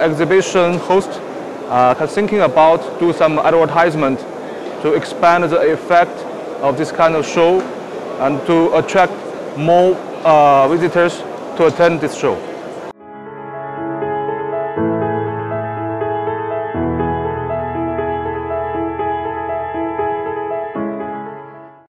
Exhibition hosts are thinking about do some advertisement to expand the effect of this kind of show and to attract more visitors to attend this show.